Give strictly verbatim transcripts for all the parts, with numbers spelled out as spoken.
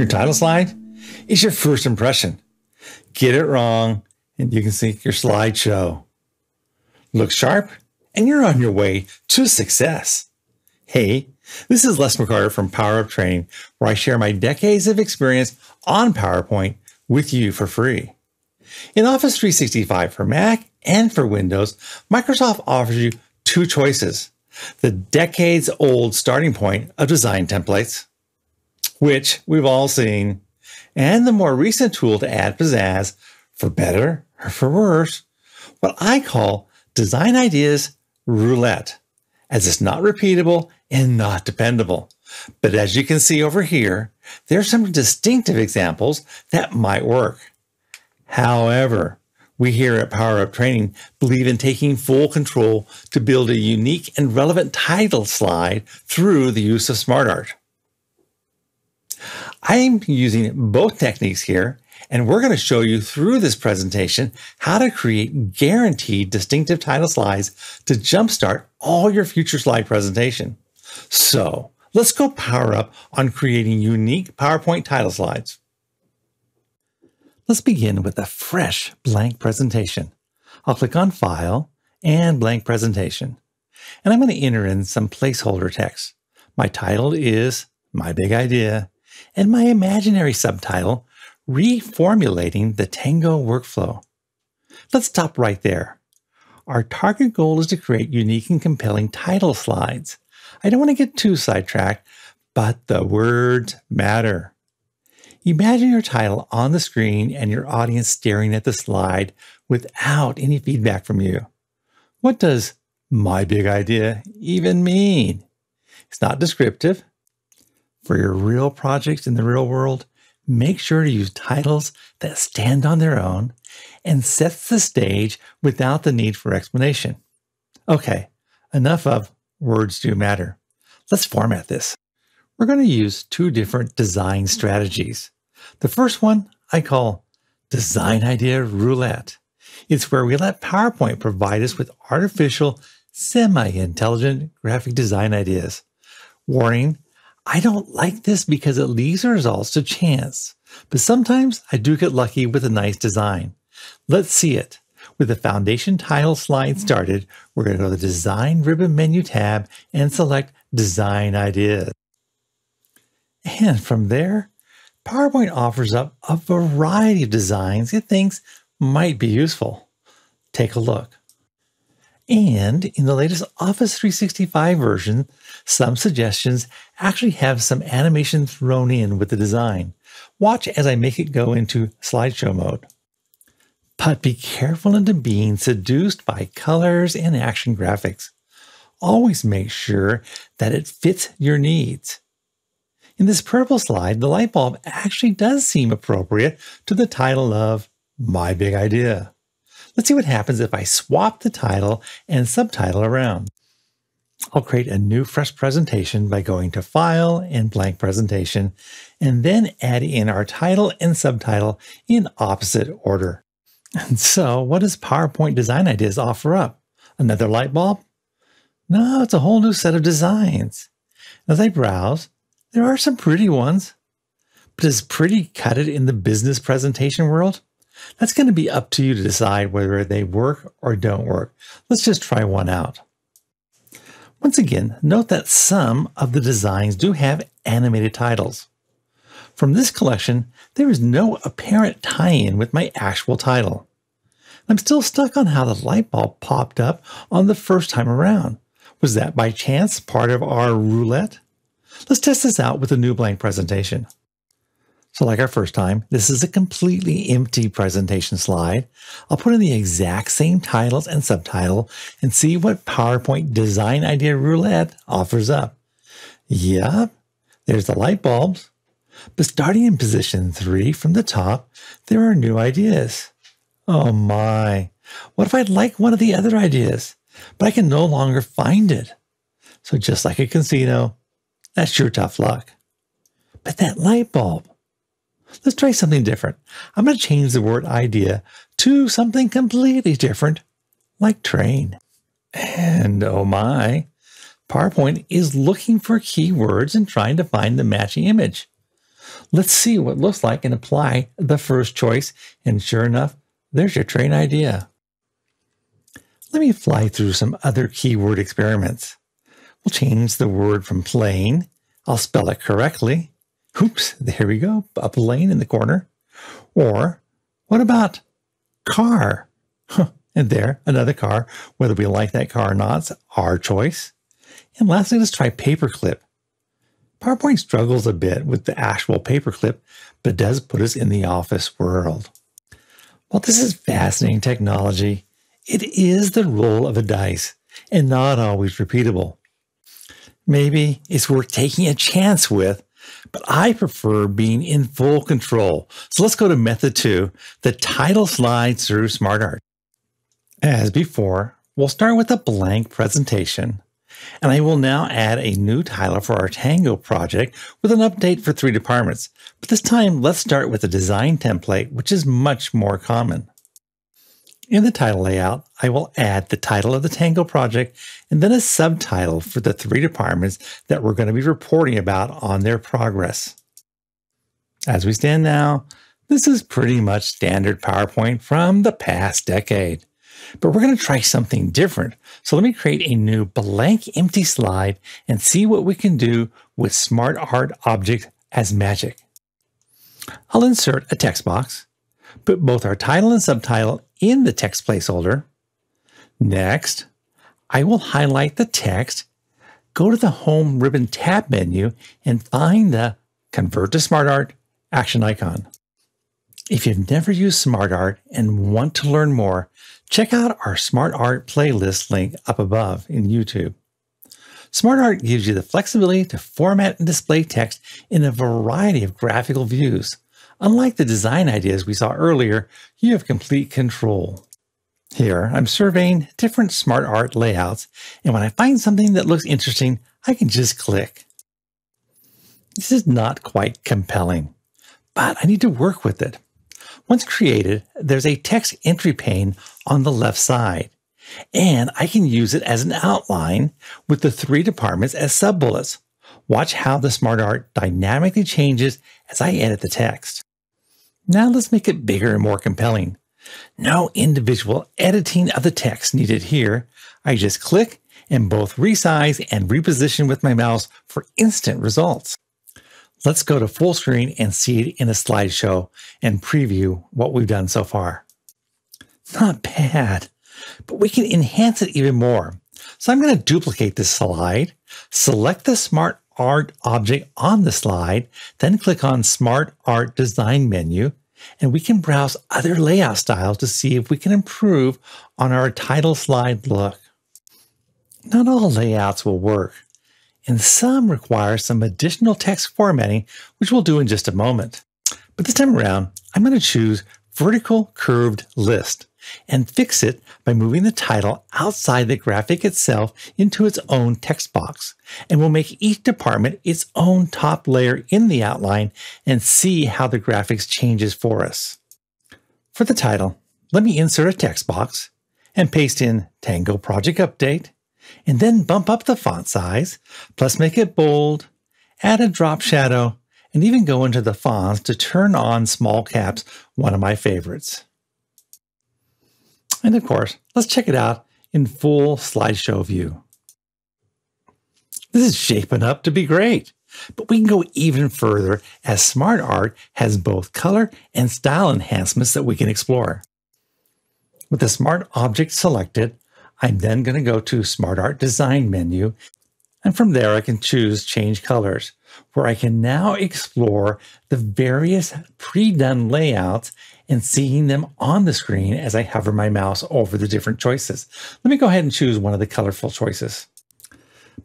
Your title slide is your first impression. Get it wrong and you can sink your slideshow. Look sharp and you're on your way to success. Hey, this is Les McCarter from Power Up Training, where I share my decades of experience on PowerPoint with you for free. In Office three sixty-five for Mac and for Windows, Microsoft offers you two choices. The decades-old starting point of design templates, which we've all seen, and the more recent tool to add pizzazz, for better or for worse, what I call Design Ideas Roulette, as it's not repeatable and not dependable. But as you can see over here, there are some distinctive examples that might work. However, we here at Power Up Training believe in taking full control to build a unique and relevant title slide through the use of SmartArt. I'm using both techniques here, and we're going to show you through this presentation how to create guaranteed distinctive title slides to jumpstart all your future slide presentation. So let's go power up on creating unique PowerPoint title slides. Let's begin with a fresh blank presentation. I'll click on File and Blank Presentation. And I'm going to enter in some placeholder text. My title is My Big Idea, and my imaginary subtitle, Reformulating the Tango Workflow. Let's stop right there. Our target goal is to create unique and compelling title slides. I don't want to get too sidetracked, but the words matter. Imagine your title on the screen and your audience staring at the slide without any feedback from you. What does My Big Idea even mean? It's not descriptive. For your real projects in the real world, make sure to use titles that stand on their own and sets the stage without the need for explanation. Okay, enough of words do matter. Let's format this. We're going to use two different design strategies. The first one I call Design Idea Roulette. It's where we let PowerPoint provide us with artificial, semi-intelligent graphic design ideas. Warning, I don't like this because it leaves the results to chance, but sometimes I do get lucky with a nice design. Let's see it. With the foundation title slide started, we're going to go to the Design Ribbon menu tab and select Design Ideas. And from there, PowerPoint offers up a variety of designs it thinks might be useful. Take a look. And in the latest Office three sixty-five version, some suggestions actually have some animation thrown in with the design. Watch as I make it go into slideshow mode. But be careful into being seduced by colors and action graphics. Always make sure that it fits your needs. In this purple slide, the light bulb actually does seem appropriate to the title of My Big Idea. Let's see what happens if I swap the title and subtitle around. I'll create a new fresh presentation by going to File and Blank Presentation, and then add in our title and subtitle in opposite order. And so what does PowerPoint Design Ideas offer up? Another light bulb? No, it's a whole new set of designs. As I browse, there are some pretty ones, but is pretty cut it in the business presentation world? That's going to be up to you to decide whether they work or don't work. Let's just try one out. Once again, note that some of the designs do have animated titles. From this collection, there is no apparent tie-in with my actual title. I'm still stuck on how the light bulb popped up on the first time around. Was that by chance part of our roulette? Let's test this out with a new blank presentation. So like our first time, this is a completely empty presentation slide. I'll put in the exact same titles and subtitle and see what PowerPoint Design Idea Roulette offers up. Yep, there's the light bulbs. But starting in position three from the top, there are new ideas. Oh my, what if I'd like one of the other ideas, but I can no longer find it? So just like a casino, that's your tough luck. But that light bulb. Let's try something different. I'm going to change the word idea to something completely different, like train. And oh my, PowerPoint is looking for keywords and trying to find the matching image. Let's see what it looks like and apply the first choice. And sure enough, there's your train idea. Let me fly through some other keyword experiments. We'll change the word from plane. I'll spell it correctly. Oops, there we go, a plane in the corner. Or what about car? Huh, and there, another car. Whether we like that car or not, it's our choice. And lastly, let's try paperclip. PowerPoint struggles a bit with the actual paperclip, but does put us in the office world. While this is fascinating technology, it is the roll of a dice and not always repeatable. Maybe it's worth taking a chance with, but I prefer being in full control. So let's go to method two, the title slides through SmartArt. As before, we'll start with a blank presentation, and I will now add a new title for our Tango project with an update for three departments. But this time, let's start with a design template, which is much more common. In the title layout, I will add the title of the Tango project and then a subtitle for the three departments that we're going to be reporting about on their progress. As we stand now, this is pretty much standard PowerPoint from the past decade. But we're going to try something different. So let me create a new blank empty slide and see what we can do with SmartArt object as magic. I'll insert a text box, put both our title and subtitle in the text placeholder. Next, I will highlight the text, go to the Home Ribbon tab menu, and find the Convert to SmartArt action icon. If you've never used SmartArt and want to learn more, check out our SmartArt playlist link up above in YouTube. SmartArt gives you the flexibility to format and display text in a variety of graphical views. Unlike the design ideas we saw earlier, you have complete control. Here, I'm surveying different SmartArt layouts, and when I find something that looks interesting, I can just click. This is not quite compelling, but I need to work with it. Once created, there's a text entry pane on the left side, and I can use it as an outline with the three departments as sub-bullets. Watch how the SmartArt dynamically changes as I edit the text. Now let's make it bigger and more compelling. No individual editing of the text needed here. I just click and both resize and reposition with my mouse for instant results. Let's go to full screen and see it in a slideshow and preview what we've done so far. Not bad, but we can enhance it even more. So I'm going to duplicate this slide, select the SmartArt object on the slide, then click on SmartArt Design menu, and we can browse other layout styles to see if we can improve on our title slide look. Not all layouts will work, and some require some additional text formatting, which we'll do in just a moment. But this time around, I'm going to choose vertical curved list and fix it by moving the title outside the graphic itself into its own text box. And we'll make each department its own top layer in the outline and see how the graphics changes for us. For the title, let me insert a text box and paste in Tango Project Update, and then bump up the font size, plus make it bold, add a drop shadow, and even go into the fonts to turn on small caps, one of my favorites. And of course, let's check it out in full slideshow view. This is shaping up to be great, but we can go even further as SmartArt has both color and style enhancements that we can explore. With the Smart Object selected, I'm then going to go to SmartArt Design menu, and from there I can choose Change Colors, where I can now explore the various pre-done layouts and seeing them on the screen as I hover my mouse over the different choices. Let me go ahead and choose one of the colorful choices.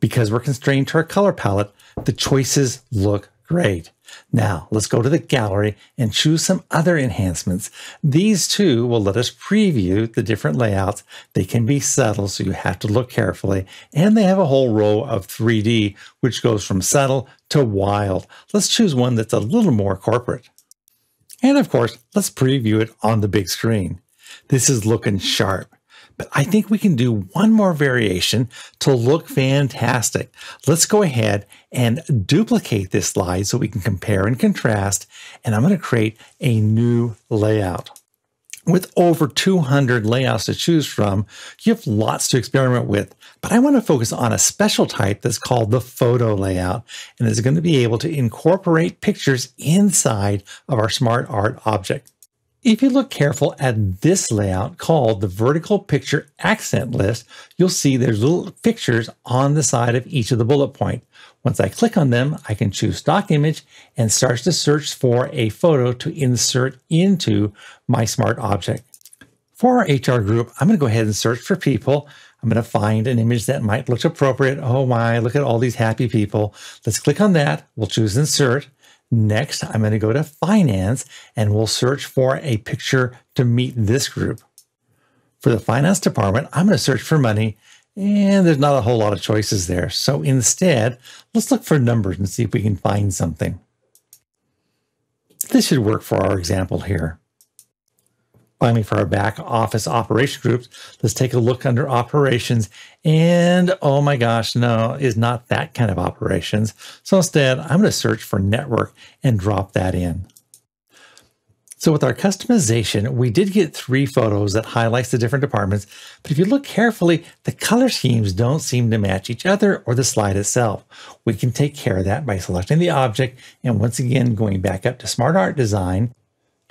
Because we're constrained to our color palette, the choices look great. Now let's go to the gallery and choose some other enhancements. These two will let us preview the different layouts. They can be subtle, so you have to look carefully, and they have a whole row of three D, which goes from subtle to wild. Let's choose one that's a little more corporate. And of course, let's preview it on the big screen. This is looking sharp, but I think we can do one more variation to look fantastic. Let's go ahead and duplicate this slide so we can compare and contrast, and I'm going to create a new layout. With over two hundred layouts to choose from, you have lots to experiment with, but I want to focus on a special type that's called the photo layout, and is going to be able to incorporate pictures inside of our SmartArt object. If you look careful at this layout called the vertical picture accent list, you'll see there's little pictures on the side of each of the bullet point. Once I click on them, I can choose stock image and starts to search for a photo to insert into my smart object. For our H R group, I'm going to go ahead and search for people. I'm going to find an image that might look appropriate. Oh my, look at all these happy people. Let's click on that. We'll choose insert. Next, I'm going to go to finance and we'll search for a picture to meet this group. For the finance department, I'm going to search for money, and there's not a whole lot of choices there. So instead, let's look for numbers and see if we can find something. This should work for our example here. Finally, for our back office operation groups, let's take a look under operations, and oh my gosh, no, it's not that kind of operations. So instead, I'm going to search for network and drop that in. So with our customization, we did get three photos that highlights the different departments, but if you look carefully, the color schemes don't seem to match each other or the slide itself. We can take care of that by selecting the object and once again going back up to SmartArt Design,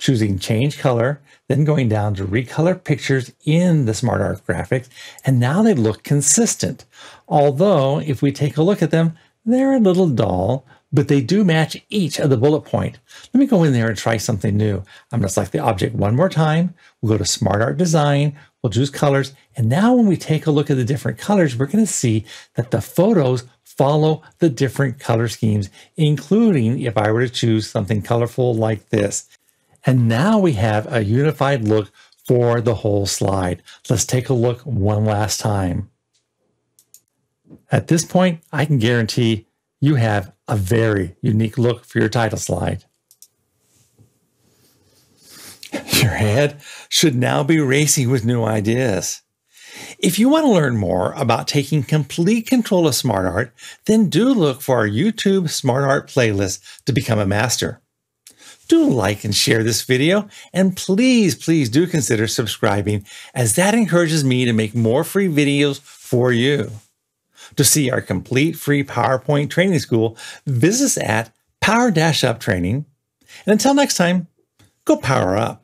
choosing Change Color, then going down to Recolor Pictures in the SmartArt graphics, and now they look consistent. Although, if we take a look at them, they're a little dull, but they do match each of the bullet point. Let me go in there and try something new. I'm going to select the object one more time. We'll go to SmartArt Design. We'll choose colors. And now when we take a look at the different colors, we're going to see that the photos follow the different color schemes, including if I were to choose something colorful like this. And now we have a unified look for the whole slide. Let's take a look one last time. At this point, I can guarantee you have a very unique look for your title slide. Your head should now be racing with new ideas. If you want to learn more about taking complete control of SmartArt, then do look for our YouTube SmartArt playlist to become a master. Do like and share this video, and please, please do consider subscribing, as that encourages me to make more free videos for you. To see our complete free PowerPoint training school, visit us at Power Up Training. And until next time, go power up.